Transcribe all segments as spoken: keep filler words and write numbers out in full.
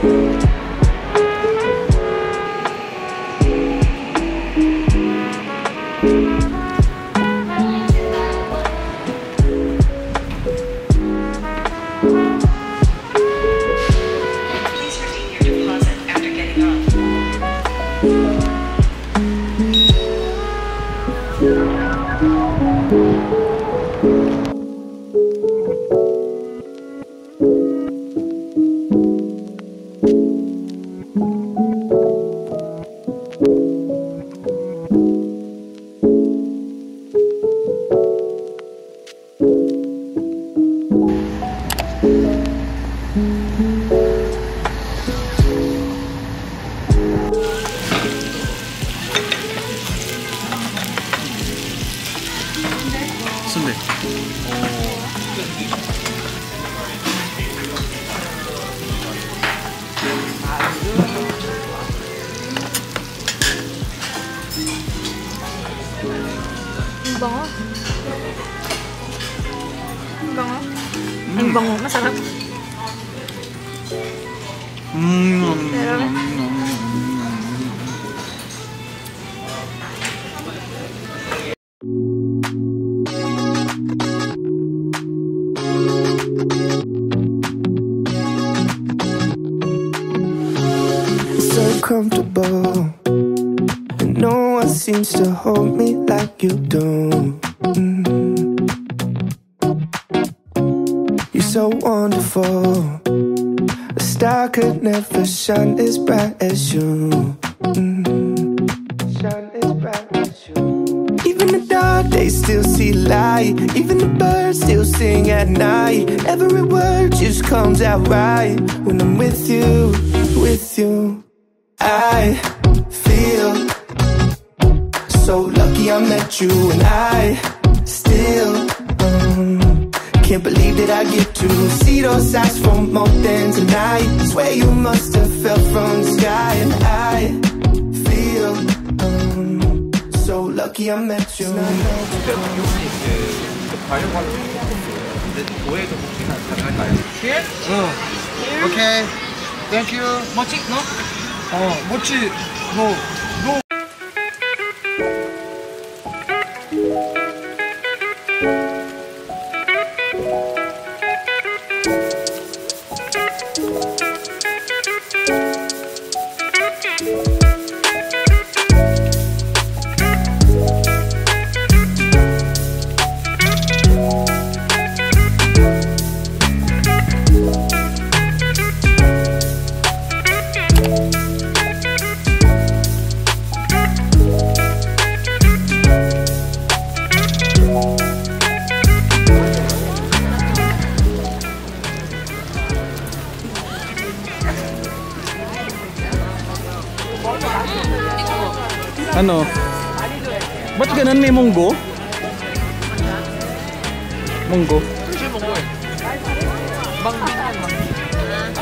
순대. Ingbango. Ingbango. Ingbango masarap. Mm. Comfortable, and no one seems to hold me like you do. Mm. You're so wonderful, a star could never shine as bright as you. Mm. Shine as bright as you. Even the dark days still see light, even the birds still sing at night. Every word just comes out right when I'm with you, with you. I feel so lucky I met you, and I still um, can't believe that I get to see those eyes for more than tonight. Swear you must have fell from the sky, and I feel um, so lucky I met you. Okay, thank you. Much no? 어, 멋지, 너, 너. Ano? Ba't ganun may munggo? Munggo?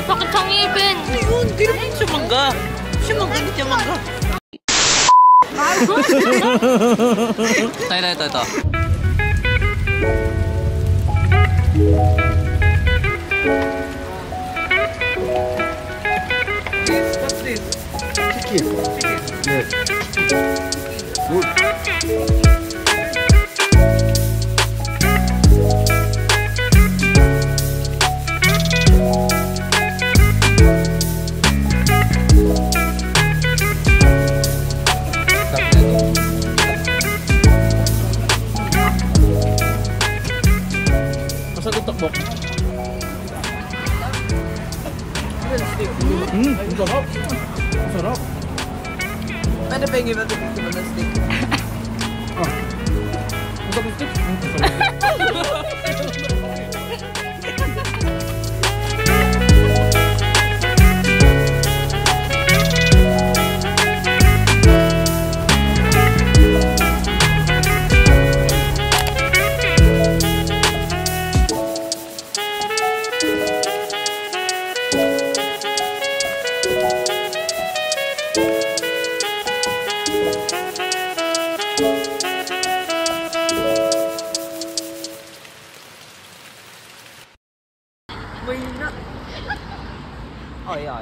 Bakit kang ibin? Hindi naman siya mangga. Siya mangga, hindi siya mangga. Ito, ito, ito. What's this? Chicken. Chicken. Yes. Good. Ano ba yung iba dito naman na steak? Ah. Gusto mo steak?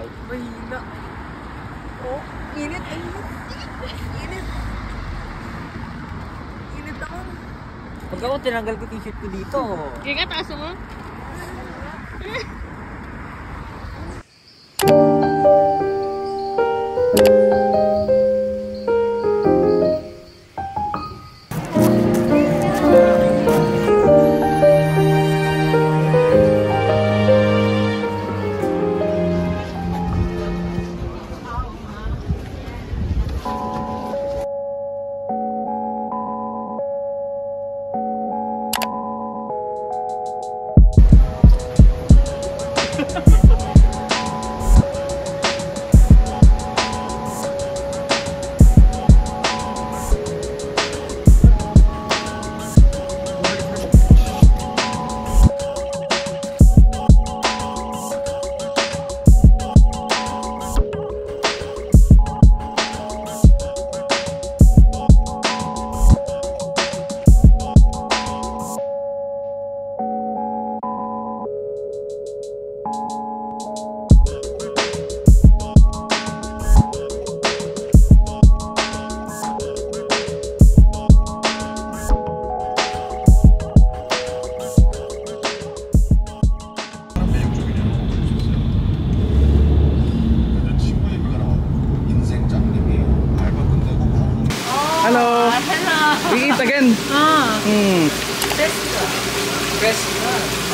inside. But you know, oh, eat it and you eat it. Eat it down. Pag ako, tinanggal ko t-shirt ko dito. Kaya ka, taso mo? Again. Ah. Mm. Best. Best.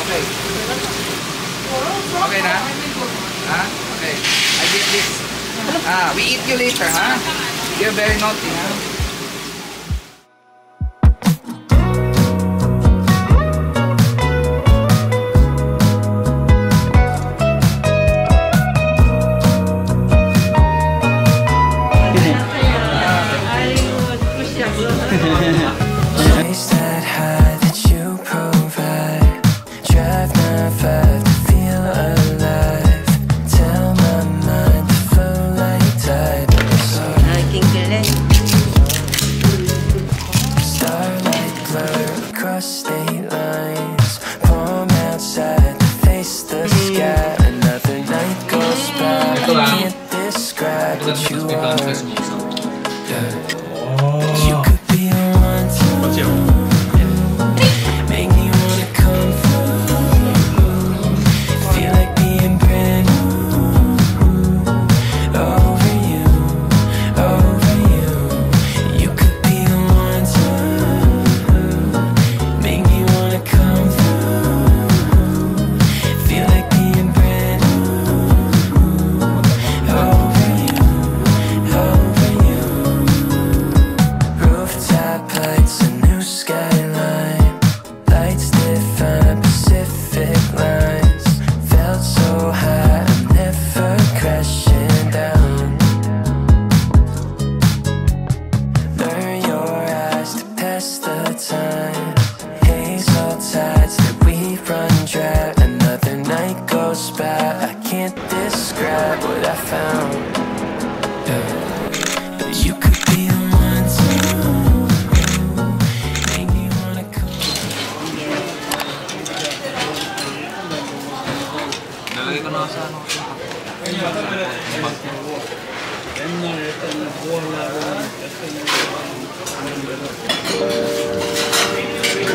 Okay. Okay na. Ah. Okay. I get this. Ah. We eat you later, huh? You're very naughty, huh?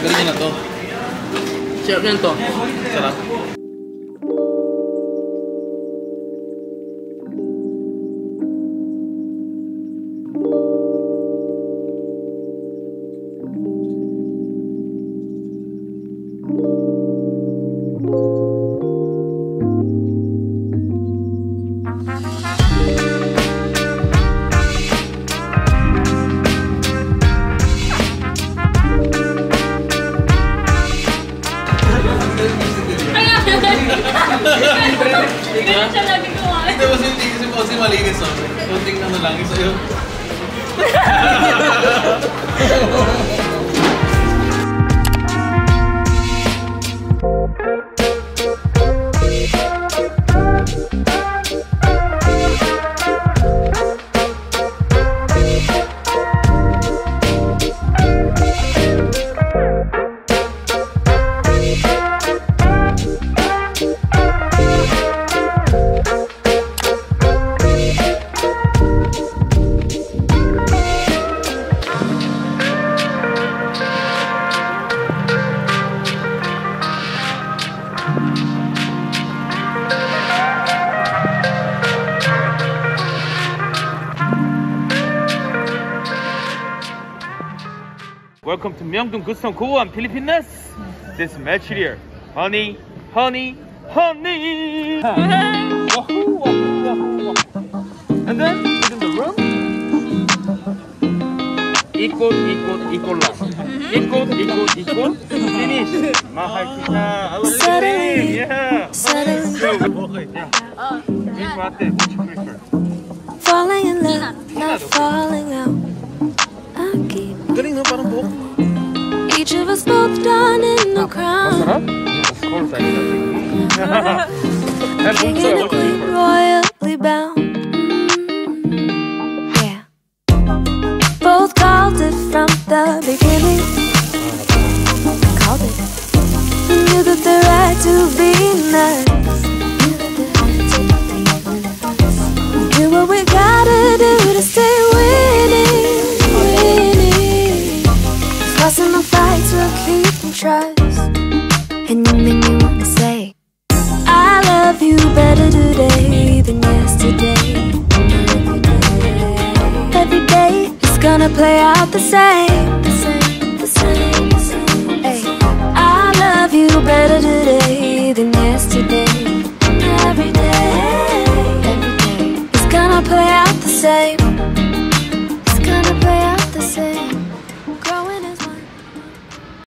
Galing na to. Sarap na to. Sarap. welcome to Myeongdong, Gustong, Goan, Philippines. This match here, honey, honey, honey. Wahoo, wahoo, wahoo. And then within the room, equal, equal, equal, equal, equal, equal. Finish. Mahakita, I love it. Yeah. So, okay. Which one do you prefer? Falling in love, not falling out. Each of us both done in the crown. Of course I know. And also royally bound. Mm, yeah. Both called it from the beginning. Called it. Knew that the right to be nice. Knew that the right to be nice. Do what we gotta do to stay winning. Lost in the fights, we'll keep in trust. And you make me want to say I love you better today than yesterday. Every day it's gonna play out the same, the same, the same, the same. Hey. I love you better today than yesterday. Every day, every day it's gonna play out the same.